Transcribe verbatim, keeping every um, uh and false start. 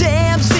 damn